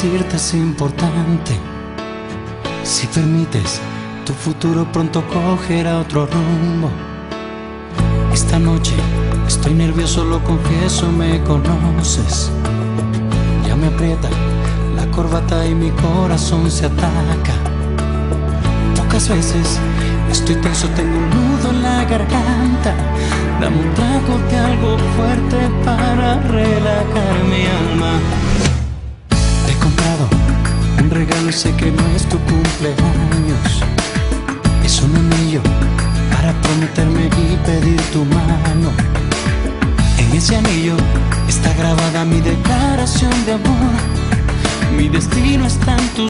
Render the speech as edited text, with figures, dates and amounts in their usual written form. decirte es importante. Si permites, tu futuro pronto cogerá otro rumbo. Esta noche estoy nervioso, lo confieso, me conoces. Ya me aprieta la corbata y mi corazón se ataca. Pocas veces estoy tenso, tengo un nudo en la garganta. Dame un trago de algo fuerte para relajar mi alma. Te he comprado un regalo y sé que no es tu cumpleaños. Es un anillo para prometerme y pedir tu mano. En ese anillo está grabada mi declaración de amor. Mi destino está en tus manos.